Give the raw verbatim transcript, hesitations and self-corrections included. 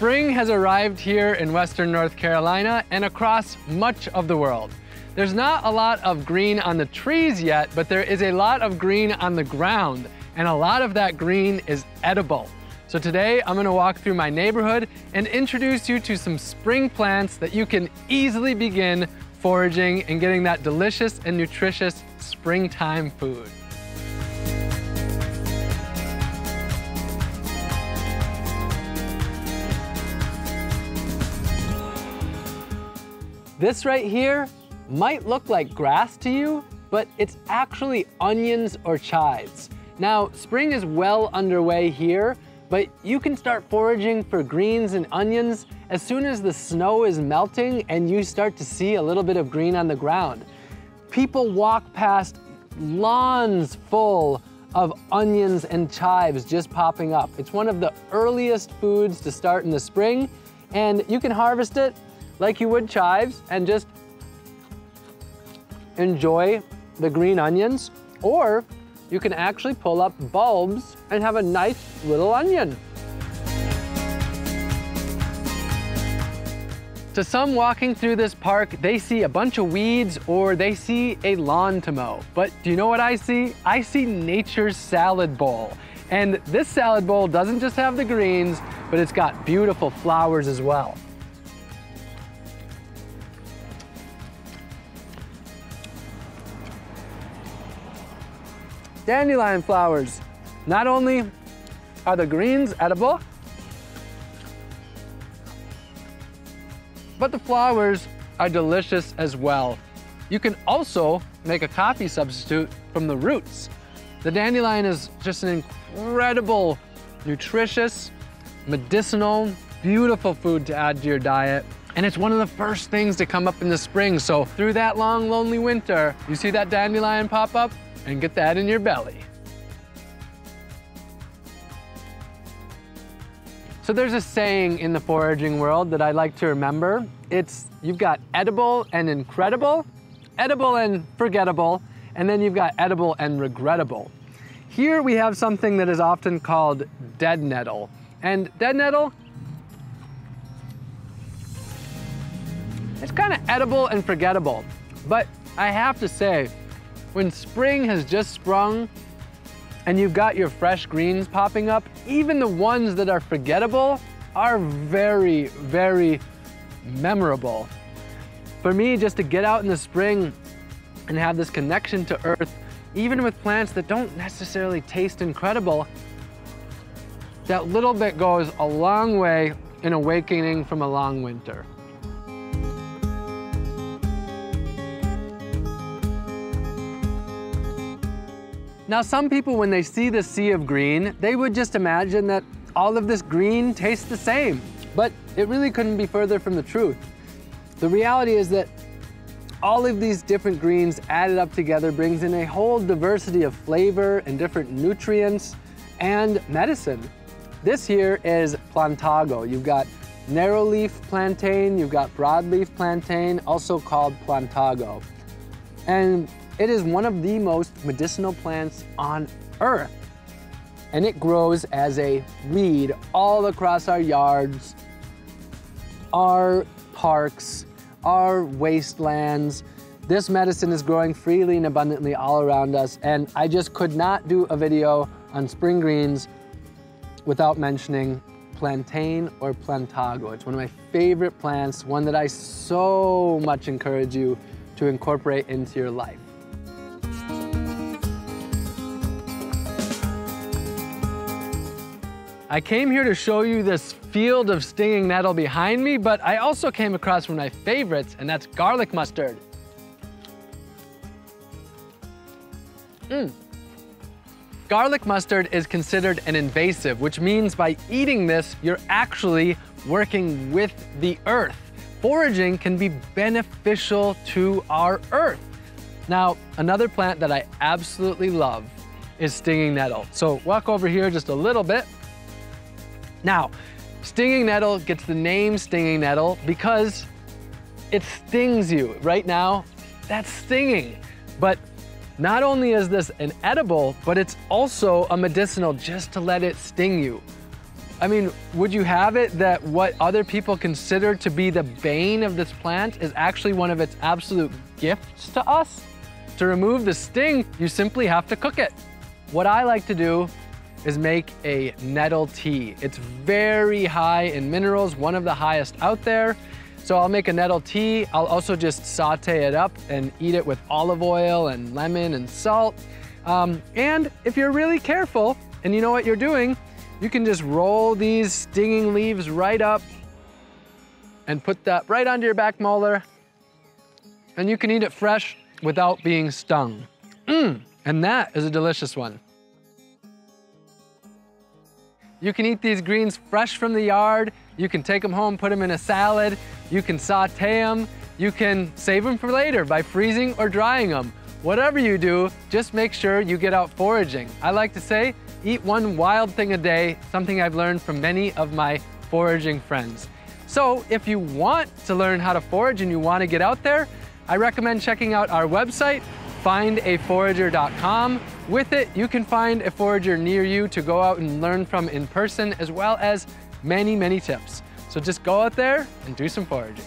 Spring has arrived here in Western North Carolina and across much of the world. There's not a lot of green on the trees yet, but there is a lot of green on the ground, and a lot of that green is edible. So today I'm gonna walk through my neighborhood and introduce you to some spring plants that you can easily begin foraging and getting that delicious and nutritious springtime food. This right here might look like grass to you, but it's actually onions or chives. Now, spring is well underway here, but you can start foraging for greens and onions as soon as the snow is melting and you start to see a little bit of green on the ground. People walk past lawns full of onions and chives just popping up. It's one of the earliest foods to start in the spring, and you can harvest it like you would chives and just enjoy the green onions, or you can actually pull up bulbs and have a nice little onion. To some walking through this park, they see a bunch of weeds or they see a lawn to mow. But do you know what I see? I see nature's salad bowl. And this salad bowl doesn't just have the greens, but it's got beautiful flowers as well. Dandelion flowers. Not only are the greens edible, but the flowers are delicious as well. You can also make a coffee substitute from the roots. The dandelion is just an incredible, nutritious, medicinal, beautiful food to add to your diet. And it's one of the first things to come up in the spring. So through that long, lonely winter, you see that dandelion pop up? And get that in your belly. So there's a saying in the foraging world that I like to remember. It's, you've got edible and incredible, edible and forgettable, and then you've got edible and regrettable. Here we have something that is often called dead nettle. And dead nettle, it's kind of edible and forgettable. But I have to say, when spring has just sprung and you've got your fresh greens popping up, even the ones that are forgettable are very, very memorable. For me, just to get out in the spring and have this connection to earth, even with plants that don't necessarily taste incredible, that little bit goes a long way in awakening from a long winter. Now, some people, when they see the sea of green, they would just imagine that all of this green tastes the same, but it really couldn't be further from the truth. The reality is that all of these different greens added up together brings in a whole diversity of flavor and different nutrients and medicine. This here is plantago. You've got narrowleaf plantain, you've got broadleaf plantain, also called plantago. And it is one of the most medicinal plants on earth, and it grows as a weed all across our yards, our parks, our wastelands. This medicine is growing freely and abundantly all around us, and I just could not do a video on spring greens without mentioning plantain or plantago. It's one of my favorite plants, one that I so much encourage you to incorporate into your life. I came here to show you this field of stinging nettle behind me, but I also came across one of my favorites, and that's garlic mustard. Mm. Garlic mustard is considered an invasive, which means by eating this, you're actually working with the earth. Foraging can be beneficial to our earth. Now, another plant that I absolutely love is stinging nettle. So walk over here just a little bit. Now, stinging nettle gets the name stinging nettle because it stings you. Right now, that's stinging. But not only is this an edible, but it's also a medicinal just to let it sting you. I mean, would you have it that what other people consider to be the bane of this plant is actually one of its absolute gifts to us? To remove the sting, you simply have to cook it. What I like to do is make a nettle tea. It's very high in minerals, one of the highest out there. So I'll make a nettle tea. I'll also just saute it up and eat it with olive oil and lemon and salt. Um, and if you're really careful and you know what you're doing, you can just roll these stinging leaves right up and put that right onto your back molar. And you can eat it fresh without being stung. Mm, and that is a delicious one. You can eat these greens fresh from the yard. You can take them home, put them in a salad. You can saute them. You can save them for later by freezing or drying them. Whatever you do, just make sure you get out foraging. I like to say, eat one wild thing a day, something I've learned from many of my foraging friends. So if you want to learn how to forage and you want to get out there, I recommend checking out our website, Find A Forager dot com. With it, you can find a forager near you to go out and learn from in person, as well as many, many tips. So just go out there and do some foraging.